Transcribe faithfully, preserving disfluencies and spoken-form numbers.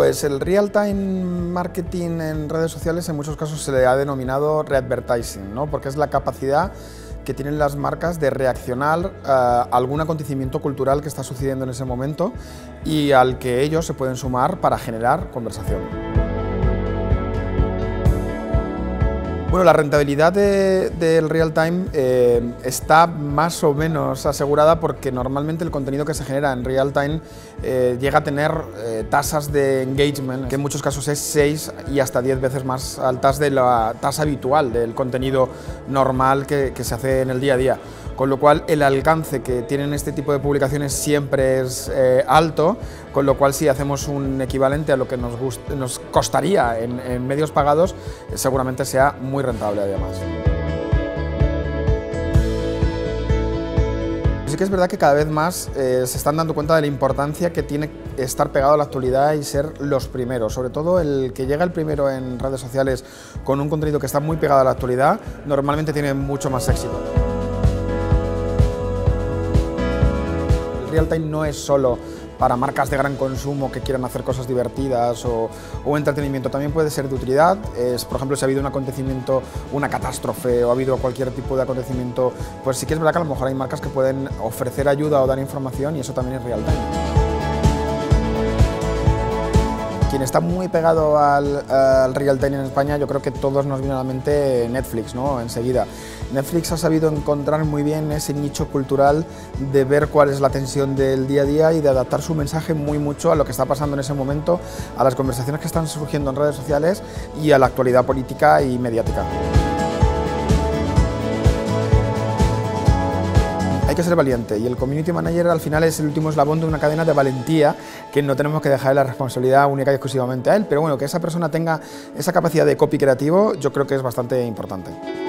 Pues el real time marketing en redes sociales en muchos casos se le ha denominado readvertising, ¿no? Porque es la capacidad que tienen las marcas de reaccionar a algún acontecimiento cultural que está sucediendo en ese momento y al que ellos se pueden sumar para generar conversación. Bueno, la rentabilidad de, del real time eh, está más o menos asegurada porque normalmente el contenido que se genera en real time eh, llega a tener eh, tasas de engagement, que en muchos casos es seis y hasta diez veces más altas de la tasa habitual del contenido normal que, que se hace en el día a día. Con lo cual el alcance que tienen este tipo de publicaciones siempre es eh, alto, con lo cual si hacemos un equivalente a lo que nos, nos costaría en, en medios pagados, eh, seguramente sea muy rentable además. Sí que es verdad que cada vez más eh, se están dando cuenta de la importancia que tiene estar pegado a la actualidad y ser los primeros. Sobre todo el que llega el primero en redes sociales con un contenido que está muy pegado a la actualidad, normalmente tiene mucho más éxito. Real time no es solo para marcas de gran consumo que quieran hacer cosas divertidas o, o entretenimiento, también puede ser de utilidad. Es, por ejemplo, si ha habido un acontecimiento, una catástrofe o ha habido cualquier tipo de acontecimiento, pues sí que es verdad que a lo mejor hay marcas que pueden ofrecer ayuda o dar información y eso también es real time. Quien está muy pegado al, al real time en España, yo creo que todos nos viene a la mente Netflix, ¿no? Enseguida. Netflix ha sabido encontrar muy bien ese nicho cultural de ver cuál es la tensión del día a día y de adaptar su mensaje muy mucho a lo que está pasando en ese momento, a las conversaciones que están surgiendo en redes sociales y a la actualidad política y mediática. Hay que ser valiente y el community manager al final es el último eslabón de una cadena de valentía que no tenemos que dejar la responsabilidad única y exclusivamente a él, pero bueno, que esa persona tenga esa capacidad de copy creativo yo creo que es bastante importante.